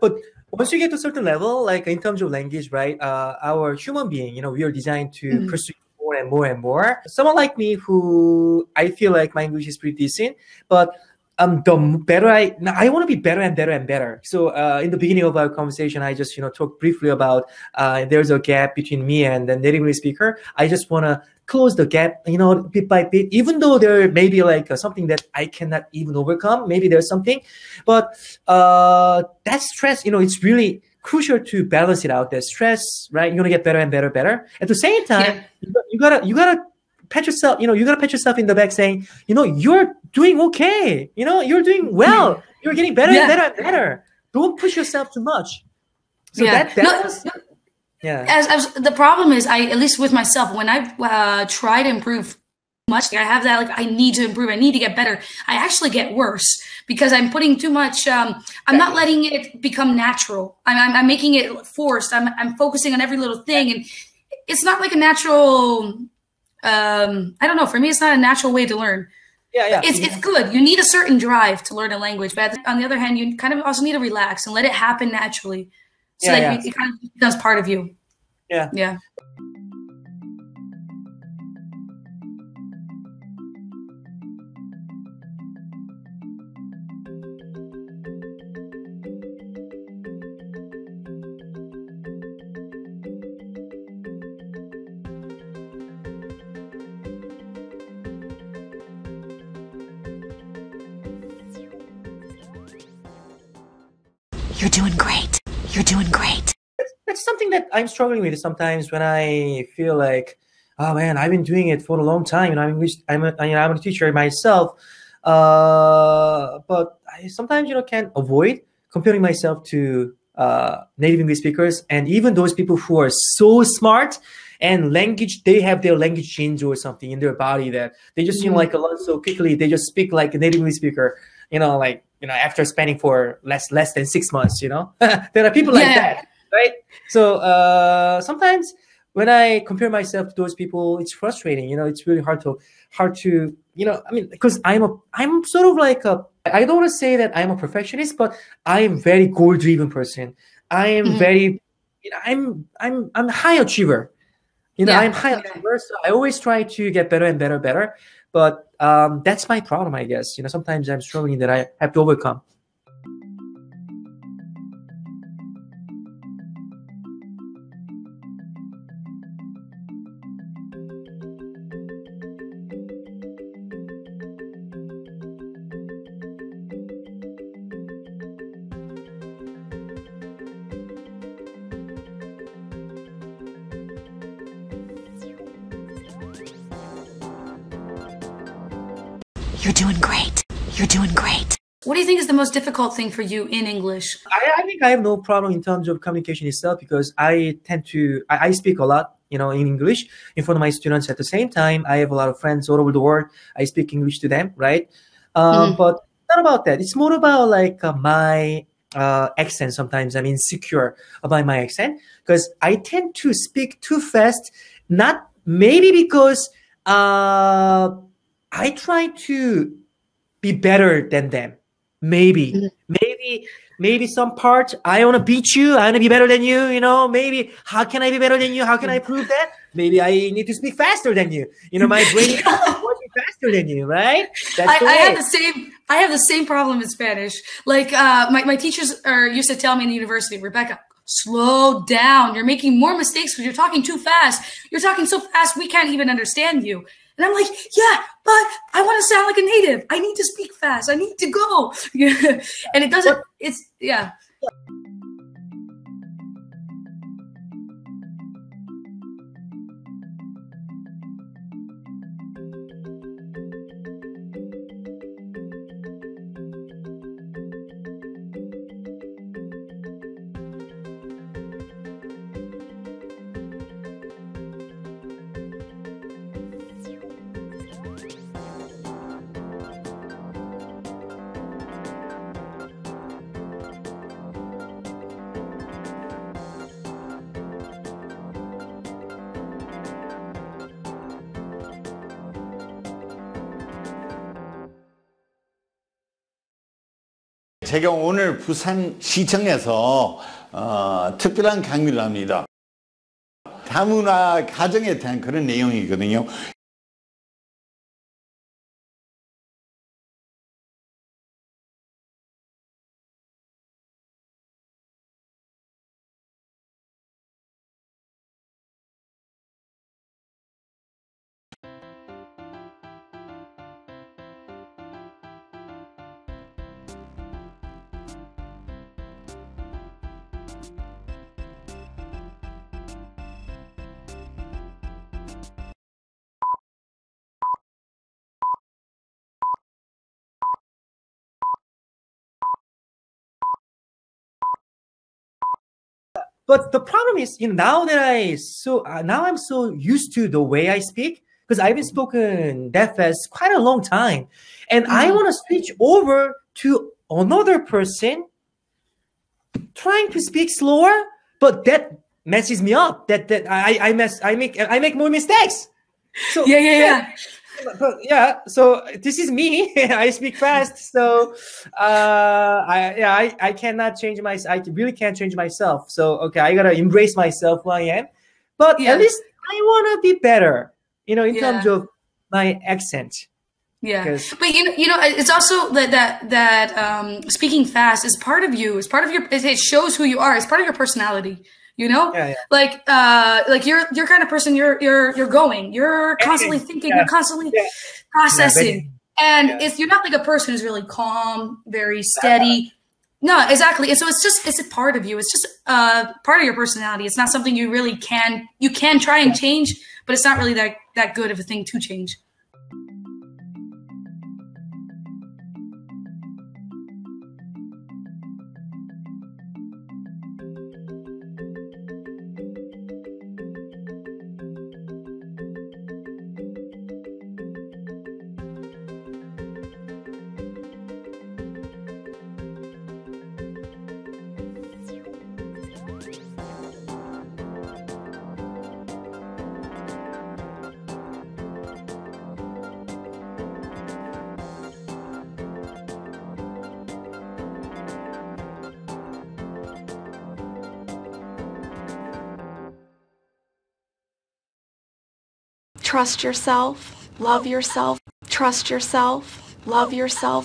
But once you get to a certain level, like in terms of language, right, our human being, you know, we are designed to pursue more and more and more. Someone like me who I feel like my English is pretty decent, but the better I want to be better and better and better. So in the beginning of our conversation, I just, you know, talked briefly about there's a gap between me and the native English speaker. I just want to close the gap, you know, bit by bit, even though there may be like something that I cannot even overcome. Maybe there's something, but that stress, you know, it's really crucial to balance it out. That stress, right? You're going to get better and better, better. At the same time, you gotta pat yourself, you know, you got to pat yourself in the back saying, you know, you're doing okay. You know, you're doing well. You're getting better and better and better. Don't push yourself too much. So the problem is, at least with myself, when I try to improve much, I have that, like, I need to improve. I need to get better. I actually get worse because I'm putting too much, I'm not letting it become natural. I'm making it forced. I'm focusing on every little thing. And it's not like a natural... I don't know. For me, it's not a natural way to learn. It's good. You need a certain drive to learn a language, but on the other hand, you kind of also need to relax and let it happen naturally, so it kind of becomes part of you. Yeah. You're doing great. You're doing great. That's something that I'm struggling with sometimes when I feel like, oh man, I've been doing it for a long time. And I'm a teacher myself. But I sometimes, you know, can't avoid comparing myself to native English speakers and even those people who are so smart and language, they have their language genes or something in their body that they just, you know, like a lot so quickly. They just speak like a native English speaker, you know, like, you know, after spending for less than 6 months, you know, there are people like that, right? So sometimes when I compare myself to those people, it's frustrating. You know, it's really hard to, you know, I mean, because I'm sort of like a, I don't want to say that I'm a perfectionist, but I am very goal-driven person. I am very, you know, I'm high achiever. You know, I'm high achiever, so I always try to get better and better, better. But that's my problem, I guess. You know, sometimes I'm struggling that I have to overcome. You're doing great. You're doing great. What do you think is the most difficult thing for you in English? I think I have no problem in terms of communication itself because I tend to, I speak a lot, you know, in English in front of my students. At the same time, I have a lot of friends all over the world. I speak English to them, right? But not about that. It's more about like my accent. Sometimes I'm insecure about my accent because I tend to speak too fast. Not maybe because... I try to be better than them. Maybe some part, I want to beat you. I want to be better than you. You know, maybe how can I be better than you? How can I prove that? Maybe I need to speak faster than you. You know, my brain is working faster than you, right? I have the same problem in Spanish. Like my teachers used to tell me in university, Rebekha, slow down. You're making more mistakes because you're talking too fast. You're talking so fast, we can't even understand you. And I'm like, yeah, but I want to sound like a native. I need to speak fast. I need to go. And it doesn't, it's, yeah. 제가 오늘 부산시청에서 특별한 강의를 합니다. 다문화 가정에 대한 그런 내용이거든요. But the problem is, you know, now I'm so used to the way I speak, because I've been spoken that fast quite a long time, and I want to switch over to another person trying to speak slower, but that messes me up. I make more mistakes. So yeah. So this is me. I speak fast. So I cannot change my. I really can't change myself. So okay, I gotta embrace myself who I am. But at least I wanna be better. You know, in terms of my accent. Yeah, but you know, it's also that speaking fast is part of you. It's part of your. It shows who you are. It's part of your personality. You know, like you're kind of person you're going, you're constantly thinking, you're constantly processing, and it's, you're not like a person who's really calm, very steady. No, exactly. And so it's just, it's a part of you. It's just part of your personality. It's not something you really can, you can try and change, but it's not really that good of a thing to change. Trust yourself, love yourself, trust yourself, love yourself.